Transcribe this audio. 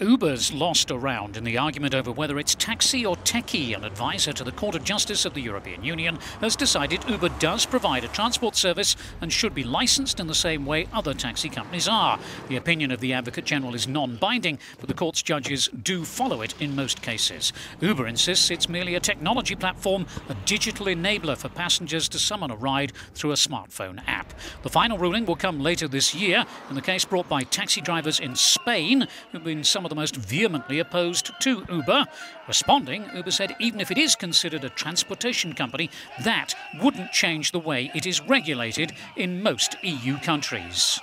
Uber's lost a round in the argument over whether it's taxi or techie. An advisor to the Court of Justice of the European Union has decided Uber does provide a transport service and should be licensed in the same way other taxi companies are. The opinion of the Advocate General is non-binding, but the court's judges do follow it in most cases. Uber insists it's merely a technology platform, a digital enabler for passengers to summon a ride through a smartphone app. The final ruling will come later this year in the case brought by taxi drivers in Spain, who've been some of the most vehemently opposed to Uber. Responding, Uber said even if it is considered a transportation company, that wouldn't change the way it is regulated in most EU countries.